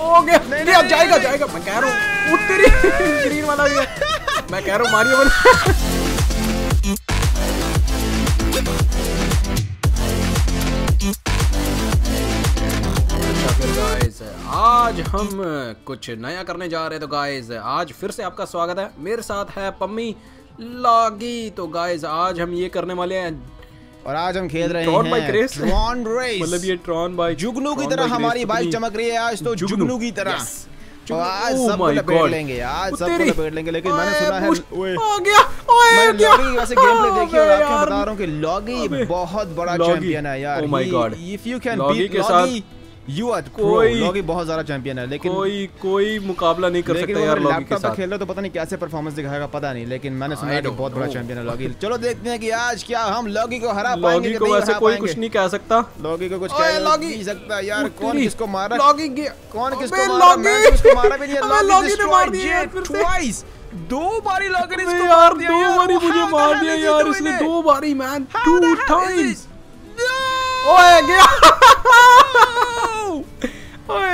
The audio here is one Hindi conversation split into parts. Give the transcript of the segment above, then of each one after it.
हो गया नहीं, अब जाएगा जाएगा मैं कह रहा हूँ। उत्तरी ग्रीन वाला भी है, मैं कह रहा हूँ मारियो वाला। आज हम कुछ नया करने जा रहे हैं तो गाइज आज फिर से आपका स्वागत है। मेरे साथ है पम्मी लॉगी। तो गाइज आज हम ये करने वाले हैं और आज हम खेल रहे हैं ट्रॉन रेस, मतलब ये ट्रॉन बाइक जुगनू की तरह हमारी बाइक चमक रही है आज तो जुगनू की तरह। आज सबको लपेट लेंगे, आज सबको लपेट लेंगे। लेकिन मैंने सुना है वैसे गेम प्ले देखिए और आपको बता रहा हूं कि लॉगी बहुत बड़ा चैंपियन है यार। Oh my God, if you can beat लॉगी लॉगी बहुत ज़्यादा चैंपियन है। लेकिन कोई मुकाबला नहीं कर सकता यार लॉगी के साथ। खेल रहा तो पता नहीं कैसे परफॉर्मेंस दिखाएगा, पता नहीं, लेकिन मैंने सुना है बहुत बड़ा चैंपियन है लॉगी। चलो देखते हैं कि आज क्या हम लॉगी को हरा पाएंगे। लॉगी को वैसे कोई कुछ नहीं कह सकता, लॉगी को कुछ कह नहीं सकता यार। कौन किसको मारा, कौन किसको मारा भी नहीं, दो बारी लॉगी ने यार दो बारी मुझे मार दिया यार इसने, दो बारी मैन टू टाइम्स। ओए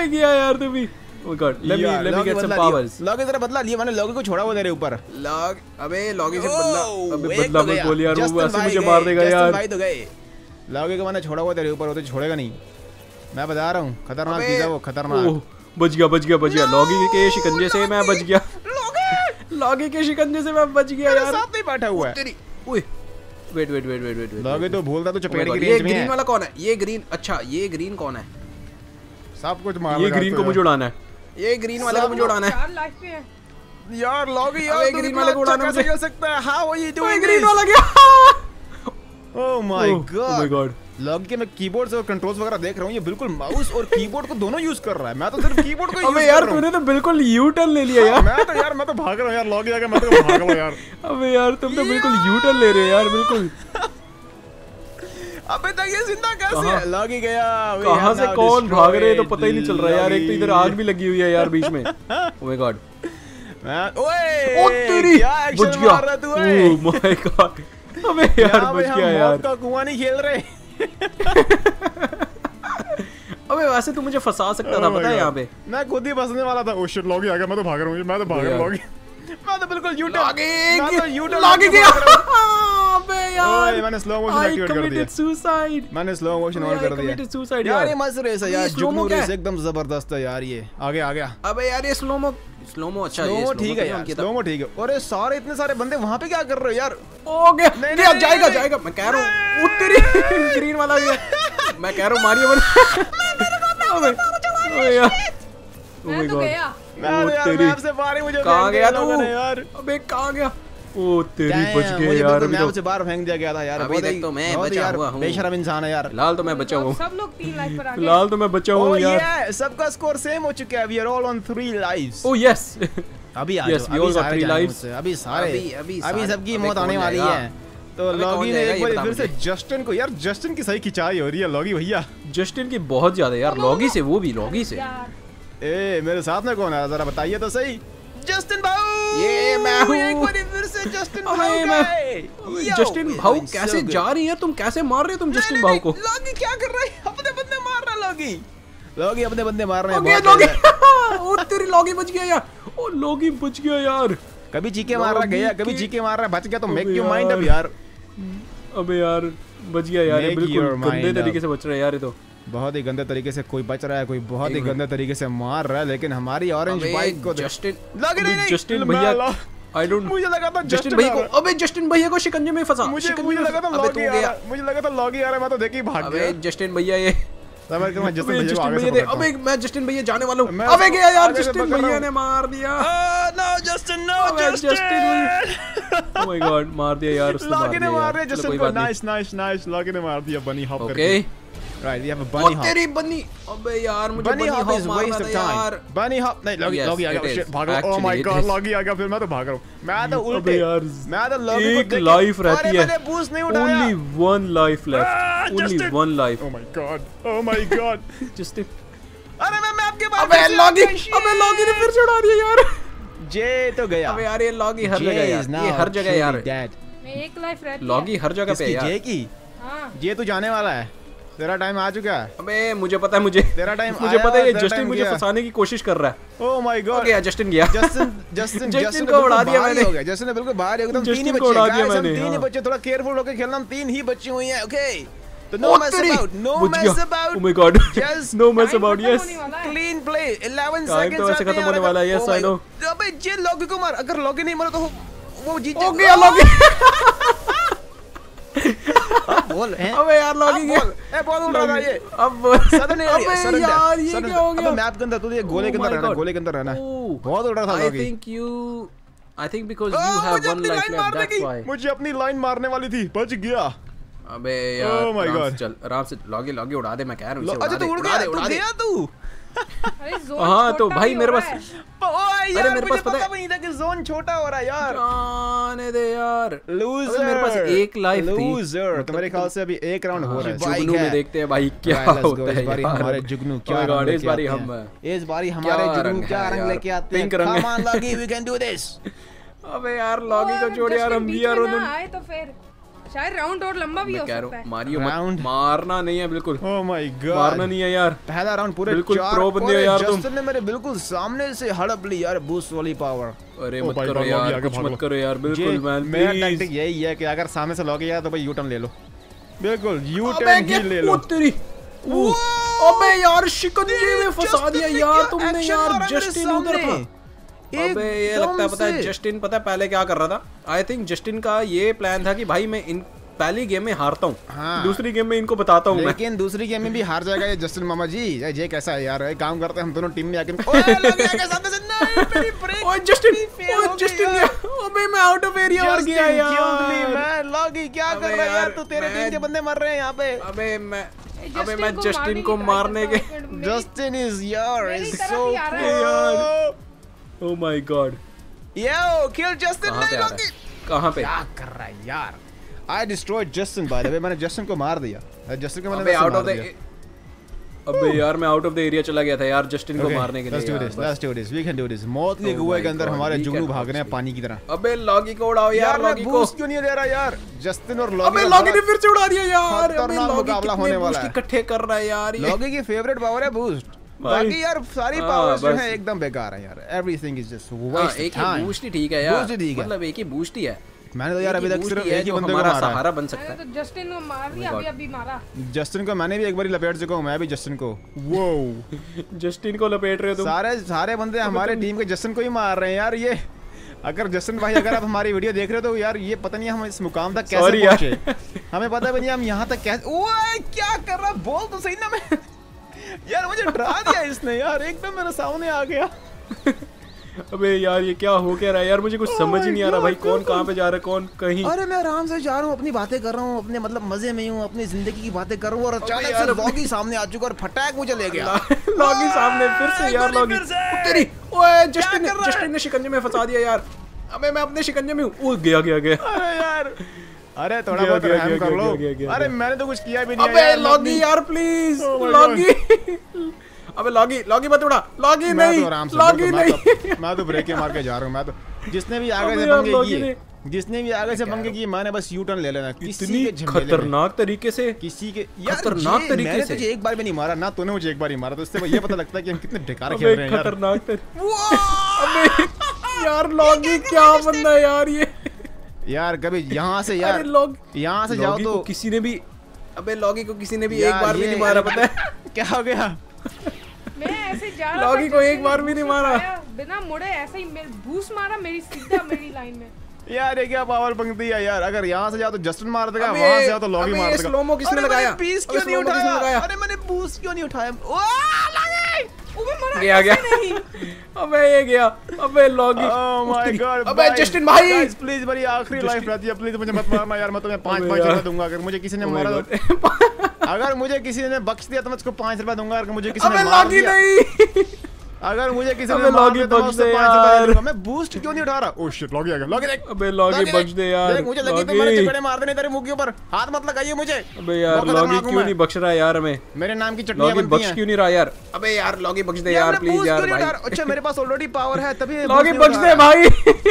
गया यार तू भी। Oh god, let me get some powers। लॉगी से बदला लिया मैंने, लॉगी को छोड़ा वो तेरे ऊपर। अबे लॉगी से बदला, अबे बदला मत बोल यार, वो ऐसे मुझे मार देगा यार। भाई तो गए, लॉगी को मैंने छोड़ा वो तेरे ऊपर, वो तो छोड़ेगा नहीं, मैं बता रहा हूँ। खतरनाक चीज़ वो, खतरनाक। बच गया लॉगी के शिकंजे से मैं बच गया, लॉगी के शिकंजे से मैं बच गया यार। साथ में बैठा हुआ है। वेट लॉगी तो बोल रहा तो चपेट की रेंज में है। ये ग्रीन वाला कौन है, ये ग्रीन, अच्छा ये ग्रीन कौन है? सब कुछ मार, ये ग्रीन को मुझे उड़ाना है, ये ग्रीन वाले को मुझे उड़ाना है यार। लॉगी यार ग्रीन वाले को उड़ाना कैसे हो सकता है? हां वो ये जो ग्रीन वाला गया। ओह माय गॉड लॉगी के मैं कीबोर्ड और कंट्रोल्स वगैरह देख रहा हूं, ये बिल्कुल माउस और कीबोर्ड को दोनों यूज कर रहा है, मैं तो सिर्फ कीबोर्ड को यूज कर रहा हूं। अबे यार तूने तो बिल्कुल यू टर्न ले लिया यार। मैं तो भाग रहा हूं यार लॉगी आके, मैं तो भाग रहा हूं यार। अबे यार तुम तो बिल्कुल यू टर्न ले रहे हो यार बिल्कुल। अबे तक ये जिंदा कैसे है? लॉगी गया कहां से, कौन भाग रहे हैं तो पता ही नहीं चल रहा यार। एक तो इधर आग भी लगी हुई है यार बीच में। ओह माय गॉड ओए ओ तेरी बच गया। ओह माय गॉड अबे यार बच गया यार, तो कुआं नहीं खेल रहे। अबे वैसे तू मुझे फंसा सकता था पता है यहाँ पे, मैं खुद ही फंसने वाला था। ओह शिट लॉगी आ गया, मैं तो भाग रहा हूँ, मैं तो बिल्कुल यू टर्न लॉगी गया। अबे यार मैंने स्लो मोशन एक्टिवेट कर दिया, आई कमिटेड सुसाइड, मैंने स्लो मोशन ऑन कर दिया। यार ये मस्त रेस है यार, जुगनू रेस एकदम जबरदस्त है यार। ये आगे आ गया। अबे यार ये स्लोमो अच्छा है, ये ठीक है यार, स्लोमो ठीक है। और ये सारे इतने सारे बंदे वहां पे क्या कर रहे हो यार? ओके नहीं अब जाएगा मैं कह रहा हूं। उत्तरी ग्रीन वाला भी है, मैं कह रहा हूं मारियो वाला। ओए यार मैं तो गया, मैं तेरी मैप से बाहर ही मुझे कहां गया तू यार? अबे कहां गया? ओ तेरी बच गए यार, मैं आपसे बाहर फेंक दिया गया था यार। अभी तक तो मैं बचा हुआ हूं, बेशरम इंसान है यार। लाल तो मैं बचा हुआ हूं, सब लोग 3 लाइफ पर आ गए, लाल तो मैं बचा हुआ हूं यार। सबका स्कोर सेम हो चुका है, we are all on 3 lives. Oh yes अभी आ जाओ, अभी सारे 3 लाइव्स, अभी सबकी मौत आने वाली है। तो लॉगी ने एक बार फिर से जस्टिन को यार, जस्टिन की सही खिंचाई हो रही है लॉगी भैया, जस्टिन की बहुत ज्यादा यार। लॉगी से वो भी लॉगी से ए मेरे साथ में कौन है जरा बताइए तो सही। जस्टिन भाऊ ये मैं हूं, एक बार फिर से जस्टिन भाऊ कैसे जा रही है, तुम कैसे मार रहे हो तुम जस्टिन भाऊ को? लॉगी क्या कर रहा है, अपने बंदे मार रहा है लॉगी अपने बंदे मार रहे हैं। ओ तेरी लॉगी बच गया यार, ओ लॉगी बच गया यार। कभी जीके मार रहा गया, कभी जीके मार रहा बच गया, तो मेक योर माइंड अप यार। अबे यार बच गया यार, बिल्कुल गंदे तरीके से बच रहा है यार ये, तो बहुत ही गंदे तरीके से कोई बच रहा है, कोई बहुत ही गंदे तरीके से मार रहा है। लेकिन हमारी ऑरेंज बाइक को जस्टिन भैया, आई डोंट, मुझे लगा था जस्टिन भैया को, अबे जस्टिन भैया को शिकंजे में फंसा, मुझे लगा था लॉगी आ, मुझे लगा था लॉगी आ रहा है, मैं तो देखी भाग गया। अबे जस्टिन भैया ये समझ के, मैं जस्टिन भैया दे, अबे मैं जस्टिन भैया जाने वाला हूं। अबे गया यार, जस्टिन भैया ने मार दिया। No Justin, no Justin, oh my God मार दिया यार उसने, लॉगी ने मार दिया जस्टिन को। नाइस लॉगी ने मार दिया बनी हॉप करके। Right, you have a bunny hop. तेरी बनी, अबे यार मुझे bunny hop is waste of time. Bunny hop नहीं, लॉगी आ गया, भागो। Oh my god लॉगी आ गया, फिर मैं तो भाग रहा हूँ, मैं तो उल्टे, मैं तो लॉगी को देख, एक लाइफ रहती है, only one life left, only one life. Oh my god Justin, अरे मैं मैप के बाहर, अबे लॉगी ने फिर चढ़ा दिया यार। जे तो गया, अबे यार ये लॉगी हर जगह यार, ये हर जगह यार, एक लाइफ रहती है लॉगी हर जगह पे यार। जे तो जाने वाला है तेरा टाइम आ चुका है। अबे मुझे पता है, मुझे तेरा टाइम मुझे पता है। जस्टिन मुझे फंसाने की कोशिश कर रहा है। ओह माय गॉड, गया जस्टिन, गया जस्टिन को उड़ा दिया मैंने। जस्टिन ने बिल्कुल बाहर एकदम तीन ही बच्चे, थोड़ा केयरफुल होकर खेलना। तीन ही बच्ची हुई है। ओके तो no mess about, oh my God, no mess about. Yes clean play, 11 seconds ऐसे खत्म होने वाला है। Yes I know. अबे जे लॉगी को मार, अगर लॉगी नहीं मारा तो वो जीत जाएगा। ओके लॉगी बोल। अबे यार लॉगिंग है। ए बॉल उड़ा रहा है ये। अब सडन है यार, ये क्या हो गया? अब मैप के अंदर तो ये गोले के अंदर रहना, गोले के अंदर रहना। बहुत उड़ा था लॉगिंग। I think because you have one life left, that's why. मुझे अपनी लाइन मारने वाली थी, बच गया। अबे यार चल आराम से, लॉगी उड़ा दे, मैं कह रहा हूं इसे उड़ा दे, उड़ा दे तू। हाँ तो भाई मेरे पास, अरे मेरे पास पता नहीं था कि जोन छोटा हो रहा है यार। जाने दे यार लूजर, मेरे पास एक लाइफ थी लूजर। तो मेरे ख्याल से अभी एक राउंड हो रहा है जुगनू में। देखते हैं भाई क्या होता है। हमारे जुगनू क्या रंग, इस बारी हमारे जुगनू क्या रंग लेके आते हैं। Come on Loggy, we can do this. अबे यार लॉगी को छोड़ यार, हम यार आए तो फिर शायद राउंड और लंबा भी हो सकता है। मारियो मत, मारना नहीं है बिल्कुल। ओह माय गॉड, मारना नहीं है यार। पहला राउंड पूरे बिल्कुल प्रो बंदे हो यार तुम। जस्टिन ने मेरे बिल्कुल सामने से हड़प ली यार बूस्ट वाली पावर। अरे मत करो यार, कुछ मत करो यार बिल्कुल मैन। मेरा टैक्टिक यही है कि अगर सामने से लॉगी आया तो भाई यू टर्न ले लो, बिल्कुल यू टर्न ही ले लो। अबे यार शिकंजी में फंसा दिया यार तुमने यार। जस्टिन उधर था। अबे ये लगता है, पता है जस्टिन पता है पहले क्या कर रहा था। आई थिंक जस्टिन का ये प्लान था कि भाई मैं इन पहली गेम में हारता हूँ, हाँ। दूसरी गेम में इनको बताता हूँ, लेकिन दूसरी गेम में भी हार जाएगा ये जस्टिन मामा जी। ये कैसा है यार, काम करते हैं हम दोनों टीम में आके। मैं आउट ऑफ एरिया और गया यार। लॉगी क्या कर रहा है यार तू, तेरे टीम के बंदे मर रहे हैं यहाँ पे। अबे मैं जस्टिन को मारने के, जस्टिन इज यार। Oh my God! Yo, kill Justin! कहाँ पे? क्या कर रहा है यार? I destroyed Justin by the way, मैंने Justin को मार दिया। Justin को मैंने out of the, अबे यार मैं out of the area चला गया था यार Justin को मारने के लिए। Let's do this, we can do this। मौत के कुएं के अंदर हमारे जुगनू भाग रहे हैं पानी की तरह। अबे लॉगी को उड़ाओ यार, लॉगी को बूस्ट क्यों नहीं दे रहा यार Justin और लॉगी। अबे लॉगी ने फिर से उड़ा दिया यार। अबे लॉगी कितने बूस्ट इकट्ठे कर रहा है यार। लॉगी की फेवरेट पावर है बूस्ट। बाकी यार सारी पावर्स जो है एकदम बेकार है यार। Everything is just waste. एक ही बूस्ट ही ठीक है यार, मतलब एक ही बूस्ट ही है। मैंने तो यार अभी तक सिर्फ एक ही बंदे को मारा, सहारा बन सकता है। तो जस्टिन को मार दिया, अभी मारा जस्टिन को। मैंने भी एक बार लपेट चुका हूं मैं भी जस्टिन को। वो जस्टिन को लपेट रहे हो तुम। सारे बंदे हमारे टीम के जस्टिन को ही मार रहे हैं यार। ये अगर जस्टिन भाई अगर आप हमारी वीडियो देख रहे हो तो यार ये पता नहीं हम इस मुकाम तक कैसे पहुंचे, हमें पता भी नहीं हम यहां तक कैसे। ओए क्या कर रहा, बोल तो सही ना। मैं यार मुझे डरा दिया इसने यार, एकदम मेरे सामने आ गया। अबे यार ये क्या हो क्या रहा है यार, मुझे कुछ समझ ही नहीं आ रहा भाई। कौन कहाँ पे जा रहा है, कौन कहीं। अरे मैं आराम से जा रहा हूँ, अपनी बातें कर रहा हूँ, अपने मतलब मजे में हूँ, अपनी जिंदगी की बातें कर रहा हूँ और अचानक से लॉगी सामने आ चुका और फटाक मुझे ले गया। लॉगी सामने फिर से यार, लॉगी तेरी। ओए जस्टिन ने शिकंजे में फंसा दिया यार। अबे मैं अपने शिकंजे में हूँ। गया। अरे यार, अरे थोड़ा बहुत रहम कर लो। अरे मैंने तो कुछ किया भी नहीं। अबे लॉगी यार प्लीज, लॉगी। अबे लॉगी मत उड़ा, लॉगी नहीं, लॉगी नहीं। मैं तो ब्रेक मार के जा रहा हूँ। मैं तो जिसने भी आगे से पंगे किए मैंने बस यू टर्न ले लेना। किसी के खतरनाक तरीके से, किसी के खतरनाक तरीके से। एक बार भी नहीं मारा ना, तूने मुझे एक बार ही मारा, तो इससे ये पता लगता है कि हम कितने बेकार खेल रहे हैं। खतरनाक यार लॉगी क्या बंदा है यार ये। यार कभी यहाँ से यार, यहाँ से जाओ तो किसी ने भी। अबे लॉगी को किसी ने भी एक बार भी नहीं मारा, पता है क्या हो गया। मैं ऐसे जा रहा, लॉगी को एक बार भी नहीं मारा, बिना मुड़े ऐसे ही घूस मारा मेरी सीधा मेरी लाइन में। यार ये क्या पावर पंक्ति है यार। अगर यहाँ से जाओ तो जस्टिन मार देगा, वहाँ से जाओ तो लॉगी मार देगा। स्लोमो किसने लगाया, पीस क्यों नहीं उठाया। अरे मैंने बूस्ट क्यों नहीं उठाया। अबे ये गया। अबे लॉगी। Oh my God, अबे जस्टिन भाई प्लीज मेरी आखिरी लाइफ रहती है, प्लीज मुझे मत मारना यार। मैं तुम्हें 5 रुपए दूंगा अगर मुझे किसी ने मारा तो। अगर मुझे किसी ने बख्श दिया तो मैं उसको 5 रुपए दूंगा। अगर मुझे किसी ने मार दिया, अगर मुझे किसी ने लॉगी बख्श दे यार। मैं बूस्ट क्यों नहीं उठा रहा। ओह शिट लॉगी आ गया, लॉगी देख। अबे लॉगी बख्श दे यार, मुझे लगी तो मैंने चपेड़े मार देने तेरे मुंह के ऊपर। हाथ मत लगाइए मुझे। अबे यार लॉगी क्यों नहीं बख्श रहा यार हमें, मेरे नाम की चटनी बनती है। बख्श क्यों नहीं रहा यार। अबे यार लॉगी बख्श दे यार प्लीज यार भाई। अच्छा मेरे पास ऑलरेडी पावर है तभी। लॉगी बख्श दे भाई।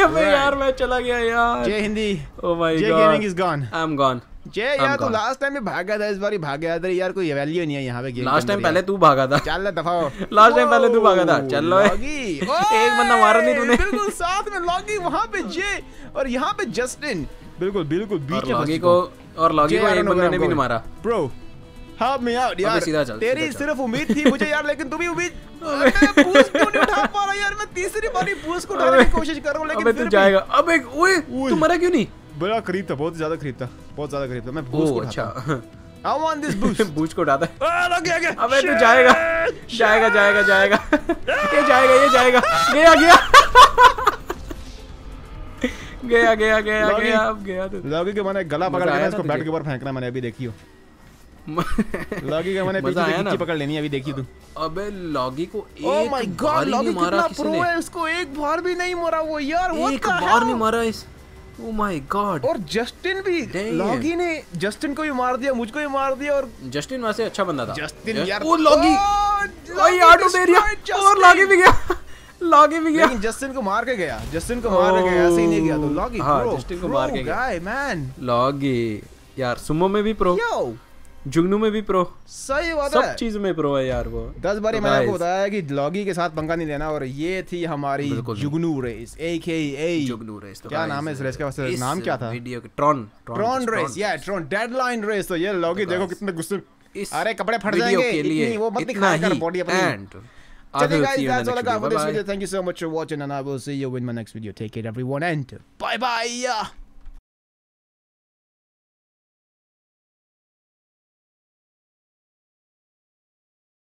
अबे यार मैं चला गया यार। Jai Hindi, oh my God, Jai gaming is gone, I am gone. Jai यार तू लास्ट टाइम में भागा था, इस बार ही भाग गया था यार, कोई वैल्यू नहीं है यहाँ पे गेम। लास्ट टाइम पहले तू भागा था, चल दफा हो। लास्ट टाइम पहले तू भागा था, चल लो एक बंदा मारा नहीं तूने। बिल्कुल साथ में लॉगी वहाँ पे जय और यहाँ पे जस्टिन, बिल्कुल बिल्कुल बीच में लॉगी को, और लॉगी को एक बंदे ने भी नहीं मारा। ब्रो हाँ मैं यार तेरी सिर्फ उम्मीद थी मुझे यार, लेकिन तू भी उम्मीद नहीं उठा पा रहा यार। मैं तीसरी बारी पूछ को उठाने की कोशिश कर रहा हूँ लेकिन तू जाएगा। अबे ओए तू मरा क्यों नहीं? बड़ा करीब था, बहुत ज्यादा करीब था, बहुत ज्यादा करीब था। मैं बूस्ट को उठाता, I want this boost. Boost को उठाता है, लग गया। अबे तू जाएगा जाएगा जाएगा जाएगा, ये जाएगा ये जाएगा, गया गया गया गया गया गया, अब गया तू। लॉगी के मैंने गला पकड़ के इसको बैट के ऊपर फेंकना, मैंने अभी देखी हो। लॉगी का मैंने पीछे से खींची पकड़ लेनी, अभी देखी तू। अबे लॉगी को एक बार नहीं मारा किसने, उसको एक बार भी नहीं मारा वो यार, एक बार नहीं मारा। इस Oh my God! और जस्टिन भी, लॉगी ने जस्टिन को भी मार दिया, मुझको भी मार दिया। और जस्टिन वैसे अच्छा बंदा था जस्टिन यार। वो लॉगी भाई आटो दे रहा, और लॉगी भी गया, लॉगी भी गया, लेकिन जस्टिन को मार के गया, जस्टिन को मार के गया, ऐसे ही नहीं गया तो लॉगी। हां जस्टिन को मार के गया मैन लॉगी यार। सुमो में भी प्रो, जुगनू में भी प्रो, सही बात है, सब चीज में प्रो है यार वो। 10 बारी मैंने आपको बताया कि लॉगी के साथ पंगा नहीं लेना। और ये थी हमारी जुगनू रेस, AKA जुगनू रेस। तो क्या नाम है इस रेस का, वैसे नाम क्या था वीडियो के? ट्रॉन रेस, या ट्रॉन डेडलाइन रेस। तो ये लॉगी देखो कितने गुस्से, अरे कपड़े फट जाएंगे, वो मत दिखा कर बॉडी अपनी। चलिए guys that's all I got for this video. Thank you so much for watching, and I will see you in my next video. Take care, everyone, and bye-bye.